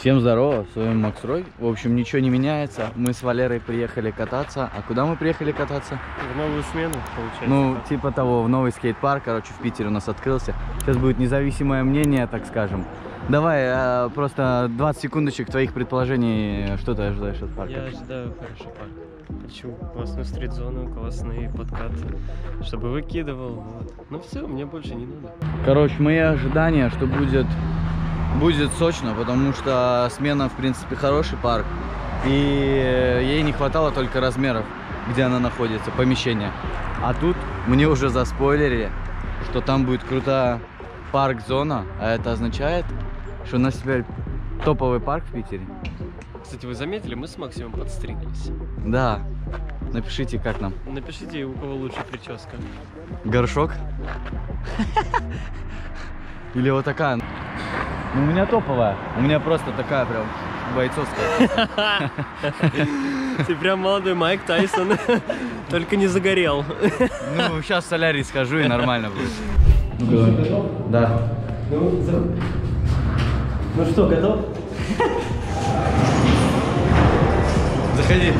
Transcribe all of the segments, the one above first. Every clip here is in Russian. Всем здорово, с вами Макс Рой. В общем, ничего не меняется. Мы с Валерой приехали кататься. А куда мы приехали кататься? В новую смену, получается. Ну, типа того, в новый скейт-парк, короче, в Питере у нас открылся. Сейчас будет независимое мнение, так скажем. Давай, просто 20 секундочек твоих предположений. Что ты ожидаешь от парка? Я ожидаю хороший парк. Хочу классную стрит-зону, классные подкаты, чтобы выкидывал. Вот. Ну все, мне больше не надо. Короче, мои ожидания, что будет сочно, потому что смена, в принципе, хороший парк. И ей не хватало только размеров, где она находится, помещения. А тут мне уже заспойлерили, что там будет крутая парк-зона. А это означает, что у нас теперь топовый парк в Питере. Кстати, вы заметили, мы с Максимом подстриглись. Да. Напишите, как нам. Напишите, у кого лучше прическа. Горшок? Или вот такая? У меня топовая. У меня просто такая прям бойцовская. Ты прям молодой Майк Тайсон. Только не загорел. Ну, сейчас в солярий схожу и нормально будет. Да. Ну что, готов? Заходи.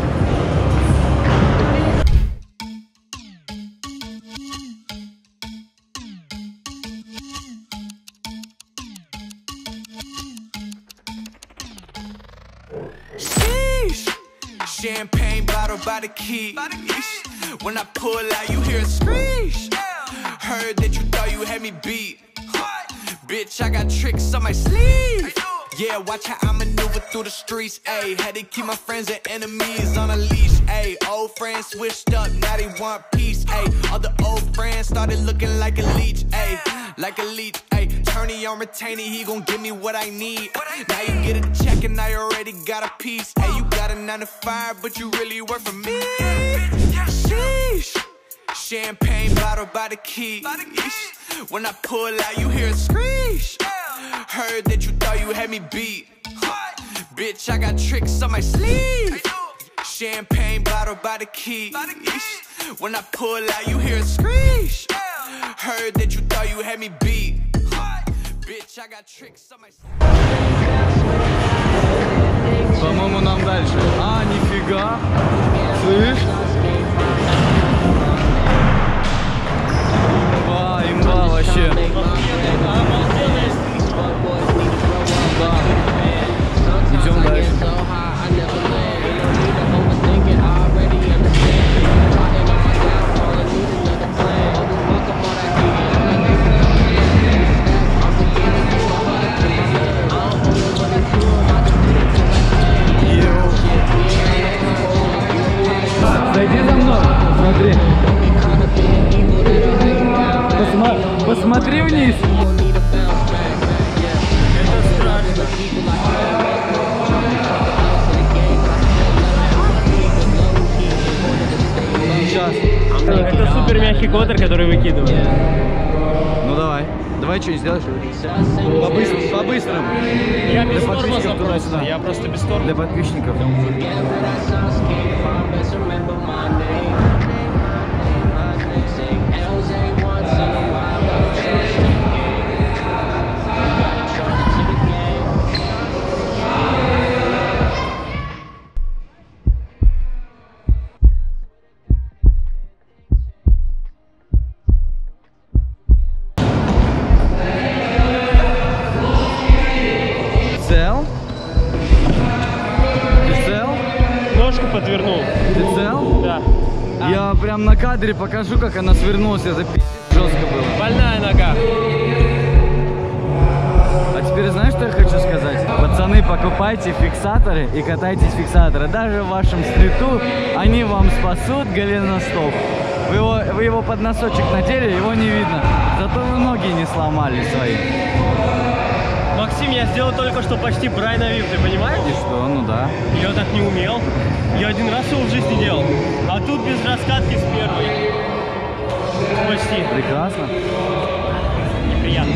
Champagne bottle by the key. When I pull out, you hear a screech. Heard that you thought you had me beat. Bitch, I got tricks on my sleeve. Yeah, watch how I maneuver through the streets. Ayy, had to keep my friends and enemies on a leash. Ayy, old friends switched up, now they want peace. Ayy, all the old friends started looking like a leech. Ayy, like a leech. Ayy, Turney on retainee, he gon' give me what I need. Now you get a check and I already got a piece. Ayy, you got a 9 to 5, but you really work for me. Sheesh. Champagne bottle by the key. When I pull out, you hear a screech. Heard that you thought you had me beat. Bitch, I got tricks on my sleeve. Champagne bottle by the key. When I pull out, you hear a screech. Heard that you thought you had me beat. Bitch, I got tricks on my sleeve. По-моему, нам дальше. А, нифига. Слышь? Имба, имба вообще. Да. Идем дальше. Зайди за мной, смотри. Посмотри вниз. Это страшно. Сейчас. Это супер мягкий квотер, который выкидывает. Ну давай. Давай что-нибудь сделаешь? По-быстрому. Я без тормоза просто. Я просто без тормоза. Для подписчиков. На кадре покажу, как она свернулась, это пиздец жестко было. Больная нога. А теперь знаешь, что я хочу сказать? Пацаны, покупайте фиксаторы и катайтесь фиксаторы. Даже в вашем стриту они вам спасут голеностоп. Вы его под носочек надели, его не видно. Зато вы ноги не сломали свои. Максим, я сделал только что почти Брайана Вип, ты понимаешь? И что? Ну да. Я так не умел. Я один раз его в жизни делал. А тут без раскатки с первой. Почти. Прекрасно. Неприятно.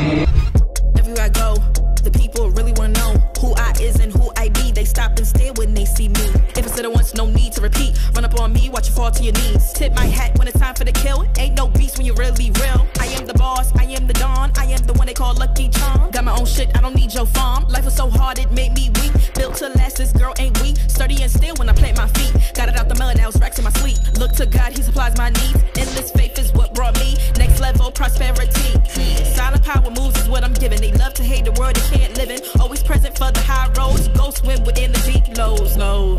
Got my own shit, I don't need your farm. Life was so hard, it made me weak. for the high roads. Ghosts swim within the deep lows. Low,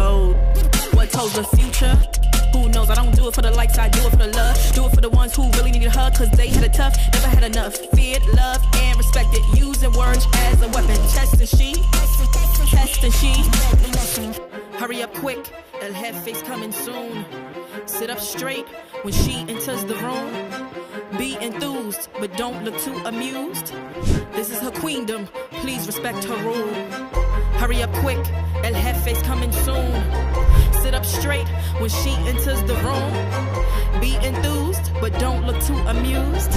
low. What holds the future? Who knows? I don't do it for the likes, I do it for the love. Do it for the ones who really needed a hug, cause they had it tough, never had enough. Feared, loved, and respected. Using words as a weapon. Testing she, testing she. Hurry up quick, El Jefe's coming soon. Sit up straight when she enters the room. Be enthused, but don't look too amused. This is her queendom, please respect her rule. Hurry up quick, El Jefe's coming soon. Sit up straight when she enters the room. Be enthused, but don't look too amused.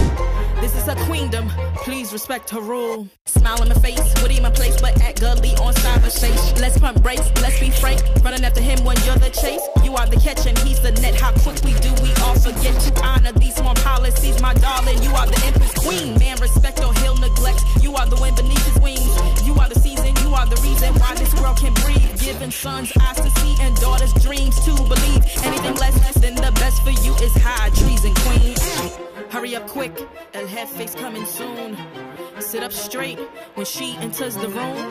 This is her queendom, please respect her rule. Smile in my face, Woody in my place, but act gully on cyber chase. Let's pump brakes, let's be frank. Running after him when you're the chase. You are the catch and he's the net. How quickly do we all forget to honor these sworn policies, my darling? You are the empress queen. Man, respect or he'll neglect. You are the wind beneath his wings. You are the season, you are the reason why this world can breathe. Giving sons eyes to see and daughters dreams to believe. Anything less than the best for you is high treason, queen. Hurry up quick, El Jefe's coming soon. Sit up straight when she enters the room.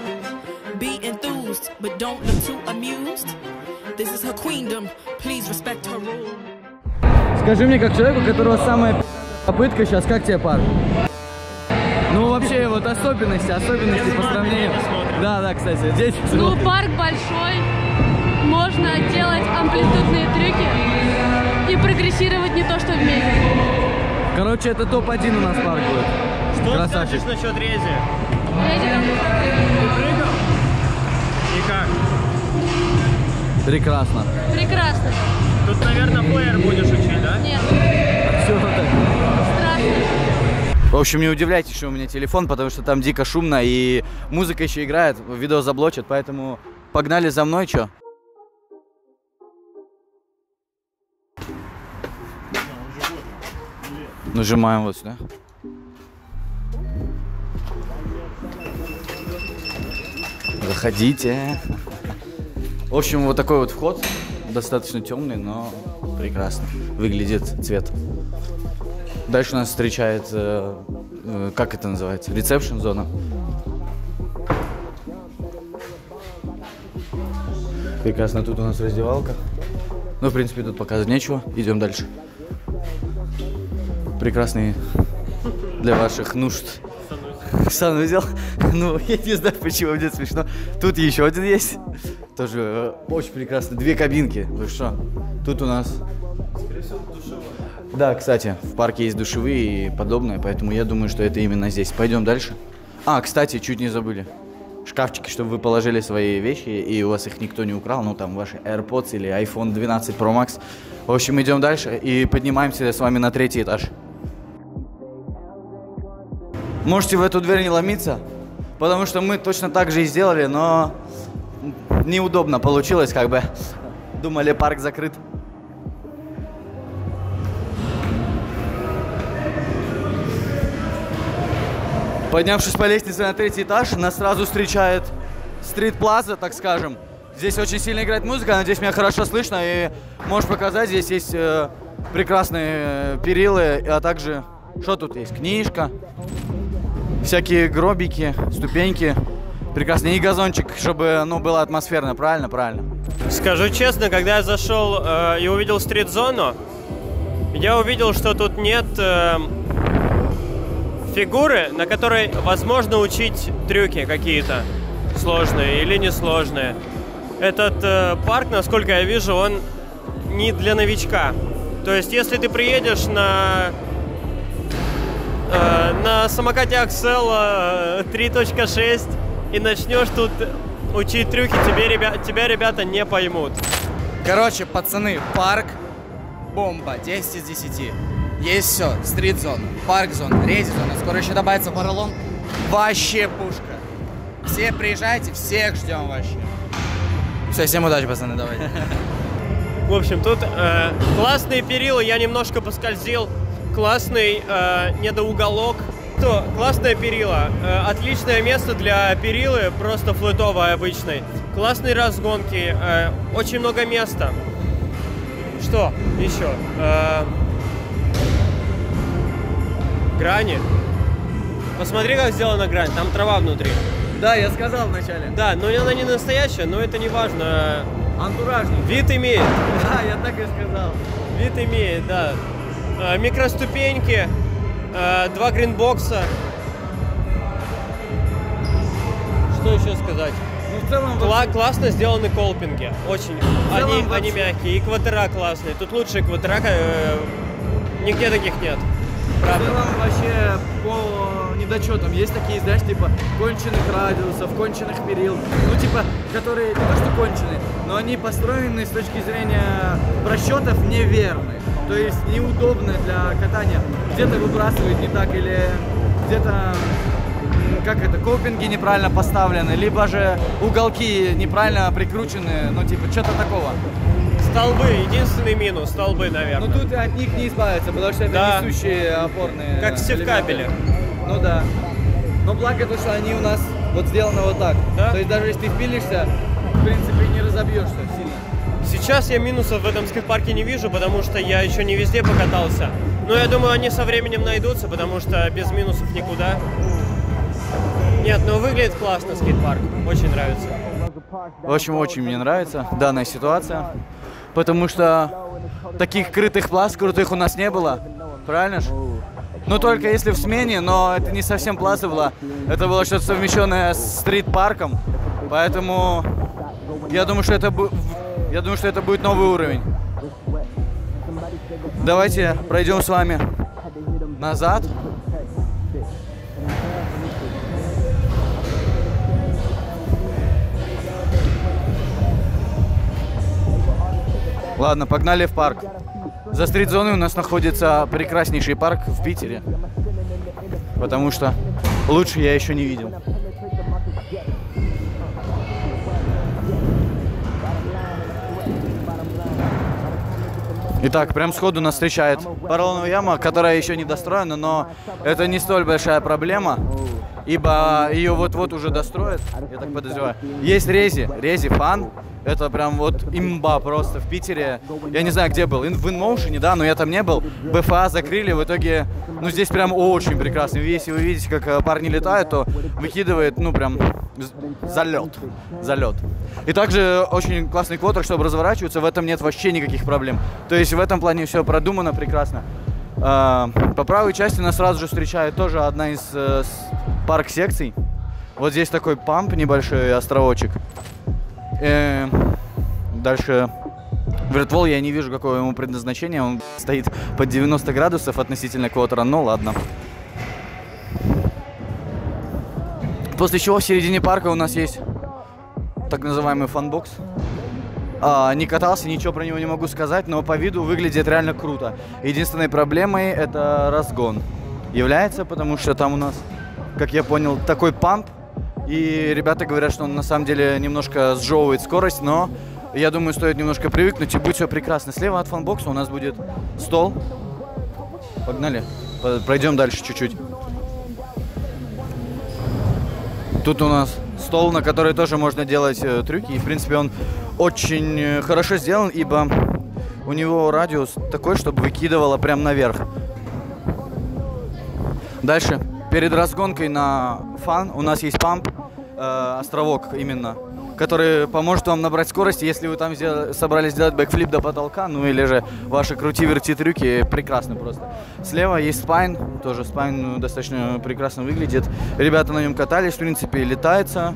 Be enthused, but don't look too amused. This is her queendom, please respect her rule. Скажи мне, как человеку, у которого самая попытка сейчас, как тебе парк? Ну вообще вот особенности по сравнению. Да, кстати, здесь. Ну парк большой, можно делать амплитудные трюки и прогрессировать не то, что в Мексике. Короче, это топ-1 у нас парк будет. Что красавчик. Скажешь насчет Рези? Рези там прыгал? Никак. Прекрасно. Тут, наверное, плеер будешь учить, да? Нет. Все вот так. Страшно. В общем, не удивляйтесь, что у меня телефон, потому что там дико шумно, и музыка еще играет, видос заблочат, поэтому погнали за мной, чё? Нажимаем вот сюда. Заходите. В общем, вот такой вот вход, достаточно темный, но прекрасно выглядит цвет. Дальше нас встречает, как это называется, ресепшн-зона. Прекрасно, тут у нас раздевалка. Ну, в принципе, тут показать нечего. Идем дальше. Прекрасный для ваших нужд санузел. Ну, я не знаю, почему мне смешно. Тут еще один есть. Тоже очень прекрасно. Две кабинки. Вы что? Тут у нас... Да, кстати, в парке есть душевые и подобное, поэтому я думаю, что это именно здесь. Пойдем дальше. А, кстати, чуть не забыли. Шкафчики, чтобы вы положили свои вещи, и у вас их никто не украл. Ну, там, ваши AirPods или iPhone 12 Pro Max. В общем, идем дальше и поднимаемся с вами на 3-й этаж. Можете в эту дверь не ломиться, потому что мы точно так же и сделали, но неудобно получилось, как бы. Думали, парк закрыт. Поднявшись по лестнице на 3-й этаж, нас сразу встречает стрит-плаза, так скажем. Здесь очень сильно играет музыка, надеюсь, меня хорошо слышно. И можешь показать, здесь есть прекрасные перилы, а также, что тут есть, книжка, всякие гробики, ступеньки. Прекрасно. И газончик, чтобы оно было атмосферно, правильно? Скажу честно, когда я зашел и увидел стрит-зону, я увидел, что тут нет... фигуры, на которой возможно учить трюки какие-то, сложные или несложные. Этот парк, насколько я вижу, он не для новичка. То есть, если ты приедешь на самокате Axel 3.6 и начнешь тут учить трюки, тебя ребята не поймут. Короче, пацаны, парк бомба, 10 из 10. Есть все, стрит-зона, парк-зона, рейс-зона, скоро еще добавится поролон. Вообще пушка. Все приезжайте, всех ждем вообще. Все, всем удачи, пацаны, давайте. В общем, тут классные перила, я немножко поскользил. Классный недоуголок. Классное перила, отличное место для перилы, просто флетовой обычной. Классные разгонки, очень много места. Что еще? Грани. Посмотри, как сделана грань. Там трава внутри. Да, я сказал вначале. Да, но она не настоящая, но это не важно. Антуражный. Вид имеет. Да, я так и сказал. Вид имеет, да. Микроступеньки, два гринбокса. Что еще сказать? Ну, в целом, классно сделаны колпинги, очень. Они мягкие, и квадра классные. Тут лучшие квадра, нигде таких нет. Правда. В целом вообще по недочетам есть такие, знаешь, типа конченых радиусов, конченых перил, ну типа, которые не то что конченые, но они построены с точки зрения расчетов неверны, то есть неудобны для катания, где-то выбрасывает не так или где-то, как это, колпинги неправильно поставлены, либо же уголки неправильно прикручены, ну типа что-то такого. Столбы, единственный минус, столбы, наверное. Но тут от них не избавиться, потому что это да. Несущие опорные. Как все в кабеле. Ну да. Но благо то, что они у нас вот сделаны вот так. Да? То есть даже если ты впилишься, в принципе не разобьешься сильно. Сейчас я минусов в этом скейт-парке не вижу, потому что я еще не везде покатался. Но я думаю, они со временем найдутся, потому что без минусов никуда. Нет, но выглядит классно скейт-парк, очень нравится. В общем, очень мне нравится данная ситуация. Потому что таких крытых пласт крутых у нас не было, правильно же? Ну только если в смене, но это не совсем плаза была, это было что-то совмещенное с стрит-парком, поэтому я думаю, что это будет новый уровень. Давайте пройдем с вами назад. Ладно, погнали в парк. За стрит-зоной у нас находится прекраснейший парк в Питере. Потому что лучше я еще не видел. Итак, прям сходу нас встречает поролоновая яма, которая еще не достроена, но это не столь большая проблема, ибо ее вот-вот уже достроят, я так подозреваю. Есть рези фан. Это прям вот имба просто в Питере. Я не знаю, где был. В Inmotion, да, но я там не был. БФА закрыли, в итоге, ну, здесь прям очень прекрасно. Если вы видите, как парни летают, то выкидывает, ну, прям залет. И также очень классный квотер, чтобы разворачиваться, в этом нет вообще никаких проблем. То есть в этом плане все продумано прекрасно. По правой части нас сразу же встречает тоже одна из парк-секций. Вот здесь такой памп небольшой, островочек. Дальше вертвол, я не вижу, какое ему предназначение. Он стоит под 90 градусов относительно квотера, ну ладно. После чего в середине парка у нас есть так называемый фанбокс. Не катался, ничего про него не могу сказать, но по виду выглядит реально круто. Единственной проблемой это разгон является, потому что там у нас, как я понял, такой памп. И ребята говорят, что он на самом деле немножко сжевывает скорость, но я думаю, стоит немножко привыкнуть, и будет все прекрасно. Слева от фанбокса у нас будет стол. Погнали. Пройдем дальше чуть-чуть. Тут у нас стол, на который тоже можно делать трюки. И, в принципе, он очень хорошо сделан, ибо у него радиус такой, чтобы выкидывало прям наверх. Дальше. Перед разгонкой на фан у нас есть памп, островок именно, который поможет вам набрать скорость, если вы там собрались сделать бэкфлип до потолка, ну или же ваши крути-верти трюки прекрасны просто. Слева есть спайн, тоже спайн достаточно прекрасно выглядит. Ребята на нем катались, в принципе, летается.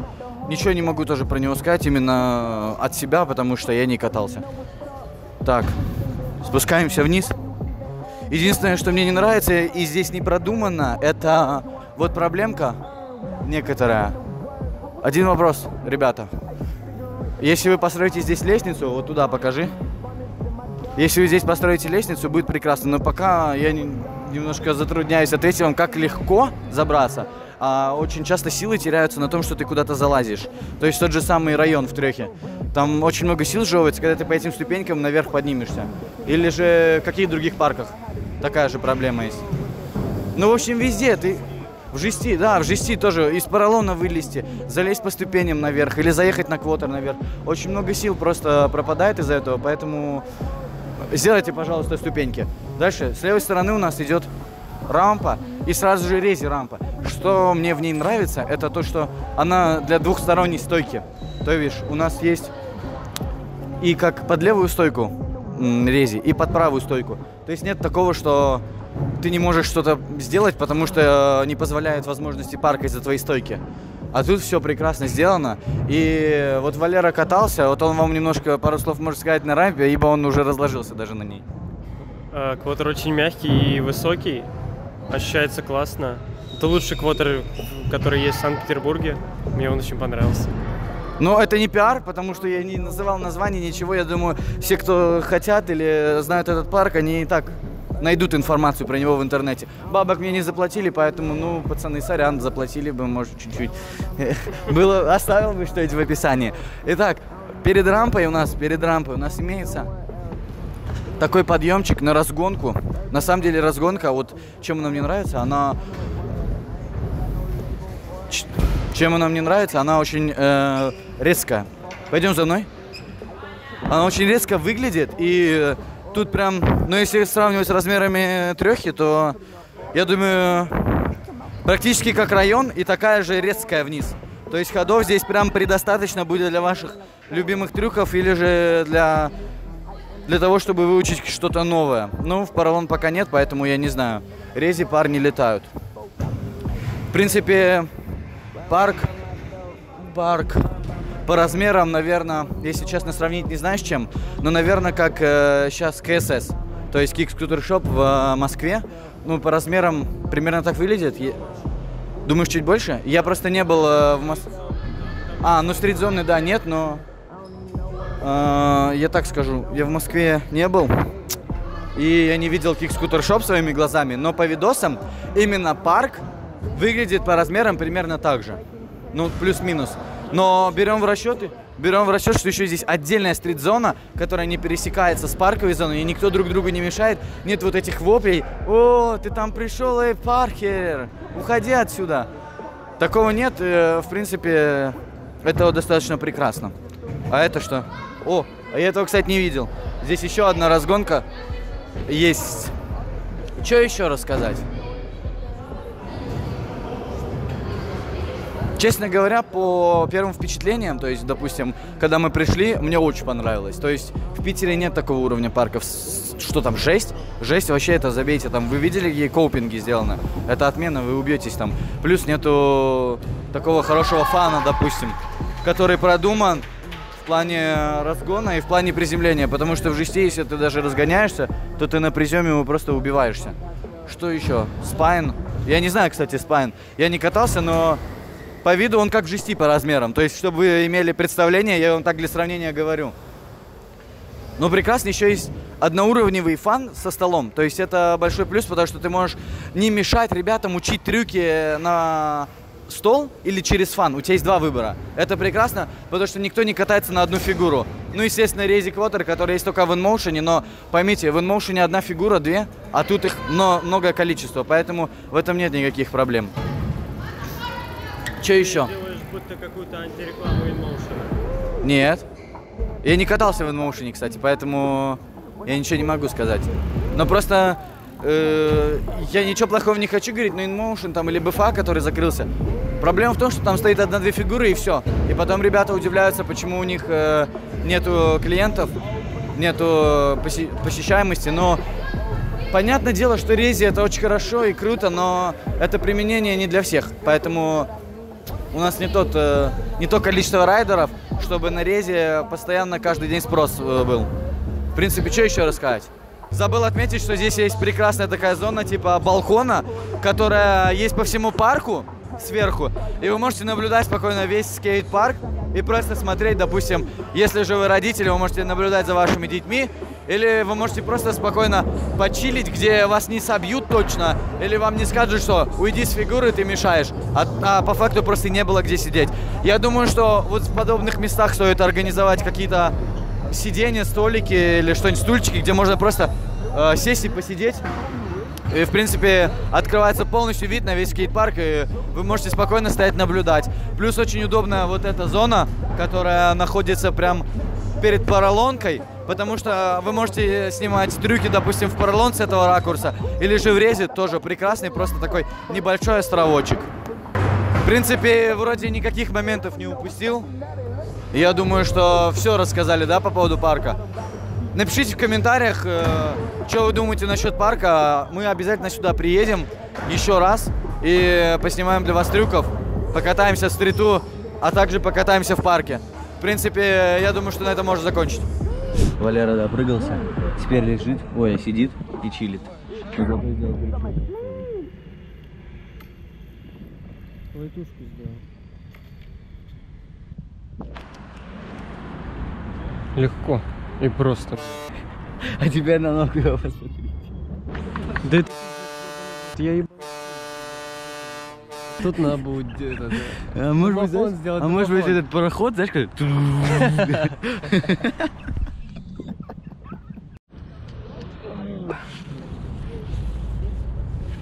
Ничего не могу тоже про него сказать именно от себя, потому что я не катался. Так, спускаемся вниз. Единственное, что мне не нравится, и здесь не продумано, это вот проблемка некоторая. Один вопрос, ребята. Если вы построите здесь лестницу, вот туда покажи. Если вы здесь построите лестницу, будет прекрасно. Но пока я немножко затрудняюсь ответить вам, как легко забраться. А очень часто силы теряются на том, что ты куда-то залазишь. То есть тот же самый район в Трехе. Там очень много сил сжевывается, когда ты по этим ступенькам наверх поднимешься. Или же в каких других парках такая же проблема есть. Ну, в общем, везде ты... В жести тоже из поролона вылезти, залезть по ступеням наверх или заехать на квотер наверх. Очень много сил просто пропадает из-за этого, поэтому сделайте, пожалуйста, ступеньки. Дальше, с левой стороны у нас идет рампа. и сразу же рези-рампа. Что мне в ней нравится, это то, что она для двухсторонней стойки. То видишь, у нас есть и как под левую стойку рези, и под правую стойку. То есть нет такого, что ты не можешь что-то сделать, потому что не позволяют возможности парка из-за твоей стойки. А тут все прекрасно сделано. И вот Валера катался, вот он вам немножко пару слов может сказать на рампе, ибо он уже разложился даже на ней. Квотер очень мягкий и высокий, ощущается классно. Это лучший квотер, который есть в Санкт-Петербурге, мне он очень понравился. Но это не пиар, потому что я не называл название, ничего. Я думаю, все, кто хотят или знают этот парк, они и так найдут информацию про него в интернете. Бабок мне не заплатили, поэтому, ну, пацаны, сорян, заплатили бы, может, чуть-чуть. Было, оставил бы что-нибудь в описании. Итак, перед рампой у нас имеется такой подъемчик на разгонку. На самом деле разгонка, вот чем она мне нравится, она очень резкая. Пойдем за мной. Она очень резко выглядит, и тут прям, ну, если сравнивать с размерами трехи, то, я думаю, практически как район, и такая же резкая вниз. То есть ходов здесь прям предостаточно будет для ваших любимых трюков или же для того, чтобы выучить что-то новое. Ну, в поролон пока нет, поэтому я не знаю. Рези парни летают. В принципе, парк по размерам, наверное, если честно сравнить, не знаю с чем, но, наверное, как сейчас КСС, то есть Kick Scooter Shop в Москве, ну, по размерам примерно так выглядит. Думаешь, чуть больше? Я просто не был в Москве. А, ну, стрит-зоны, да, нет, но я так скажу, я в Москве не был. И я не видел Kick Scooter Shop своими глазами, но по видосам именно парк выглядит по размерам примерно так же. Ну, плюс-минус. Но берем в расчет, что еще здесь отдельная стрит-зона, которая не пересекается с парковой зоной, и никто друг другу не мешает. Нет вот этих воплей. О, ты там пришел, эй, паркер, уходи отсюда. Такого нет. В принципе, этого достаточно прекрасно. А это что? О, я этого, кстати, не видел. Здесь еще одна разгонка есть. Что еще рассказать? Честно говоря, по первым впечатлениям, то есть, допустим, когда мы пришли, мне очень понравилось. То есть в Питере нет такого уровня парков, что там, 6? 6 вообще, это забейте, там, вы видели, какие коупинги сделаны? Это отмена, вы убьетесь там. Плюс нету такого хорошего фана, допустим, который продуман в плане разгона и в плане приземления. Потому что в жесте, если ты даже разгоняешься, то ты на приземе его просто убиваешься. Что еще? Спайн. Я не знаю, кстати, спайн. Я не катался, но по виду он как в жести по размерам. То есть, чтобы вы имели представление, я вам так для сравнения говорю. Но прекрасно еще есть одноуровневый фан со столом. То есть это большой плюс, потому что ты можешь не мешать ребятам учить трюки на стол или через фан. У тебя есть два выбора. Это прекрасно, потому что никто не катается на одну фигуру. Ну, естественно, рези-квотер, который есть только в Inmotion, но поймите, в Inmotion одна фигура, две, а тут их много количества, поэтому в этом нет никаких проблем. Что еще? Ты делаешь будто какую-то антирекламу Inmotion. Нет. Я не катался в Inmotion, кстати, поэтому я ничего не могу сказать. Но просто я ничего плохого не хочу говорить, но Inmotion там или БФА, который закрылся. Проблема в том, что там стоит одна-две фигуры и все. И потом ребята удивляются, почему у них нету клиентов, нету посещаемости, но... Понятное дело, что рези это очень хорошо и круто, но это применение не для всех. Поэтому у нас не то количество райдеров, чтобы на рези постоянно каждый день спрос был. В принципе, что еще рассказать? Забыл отметить, что здесь есть прекрасная такая зона типа балкона, которая есть по всему парку сверху. И вы можете наблюдать спокойно весь скейт-парк и просто смотреть, допустим, если же вы родители, вы можете наблюдать за вашими детьми. Или вы можете просто спокойно почилить, где вас не собьют точно, или вам не скажут, что уйди с фигуры, ты мешаешь. А по факту просто не было где сидеть. Я думаю, что вот в подобных местах стоит организовать какие-то сиденья, столики или что-нибудь, стульчики, где можно просто сесть и посидеть. И, в принципе, открывается полностью вид на весь скейт-парк, и вы можете спокойно стоять наблюдать. Плюс очень удобная вот эта зона, которая находится прям перед поролонкой. потому что вы можете снимать трюки, допустим, в поролон с этого ракурса, или же в резе, тоже прекрасный, просто такой небольшой островочек. В принципе, вроде никаких моментов не упустил. Я думаю, что все рассказали, да, по поводу парка. Напишите в комментариях, что вы думаете насчет парка. Мы обязательно сюда приедем еще раз и поснимаем для вас трюков, покатаемся в стриту, а также покатаемся в парке. В принципе, я думаю, что на этом можно закончить. Валера допрыгался, теперь лежит, ой, сидит и чилит. Лайтушку сделал. Легко и просто. А теперь на ногу его посмотрите. Да я ебал. Тут надо будет этот... А может быть, этот пароход, знаешь, как...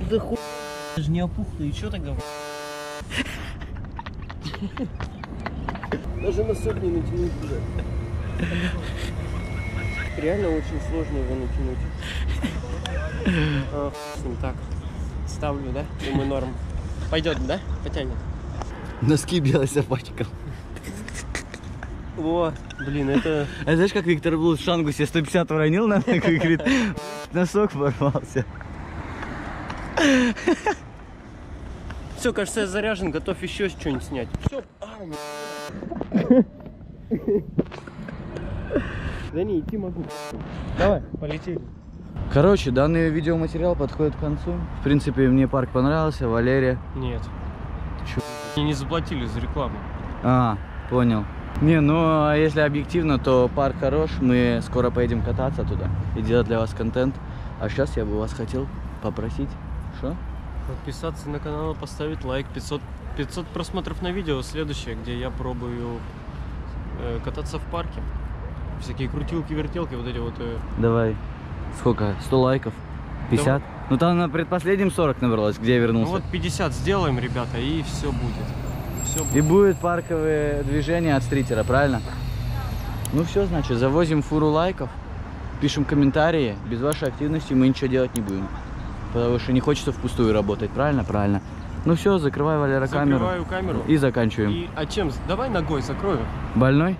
Да хуй... Ты же не опухла, и чё тогда? Даже на сок не натянуть, блядь. Реально очень сложно его натянуть. А, так, ставлю, да? Думаю, норм. Пойдет, да? Потянет. Носки белой собачком. О, блин, это... А знаешь, как Виктор был в Шангусе, 150 уронил на ногу и говорит, носок порвался. Все, кажется, я заряжен, готов еще что-нибудь снять. Все. Да не, идти могу. Давай, полетели. Короче, данный видеоматериал подходит к концу. В принципе, мне парк понравился, Валерия. Нет. Чё? Мне не заплатили за рекламу. А, понял. Не, ну, если объективно, то парк хорош. Мы скоро поедем кататься туда и делать для вас контент. А сейчас я бы вас хотел попросить. Что? Подписаться на канал, поставить лайк. 500 просмотров на видео следующее, где я пробую кататься в парке. Всякие крутилки, вертелки, вот эти вот. Давай. Сколько? 100 лайков? 50? Да. Ну там на предпоследнем 40 набралось, где я вернулся. Ну вот 50 сделаем, ребята, и все будет. Все будет. И будет парковое движение от стритера, правильно? Ну все, значит, завозим фуру лайков, пишем комментарии. Без вашей активности мы ничего делать не будем. Потому что не хочется впустую работать, правильно? Правильно. Ну все, закрывай, Валера, камеру. Закрываю камеру. И заканчиваем. А чем? Давай ногой закрою. Больной?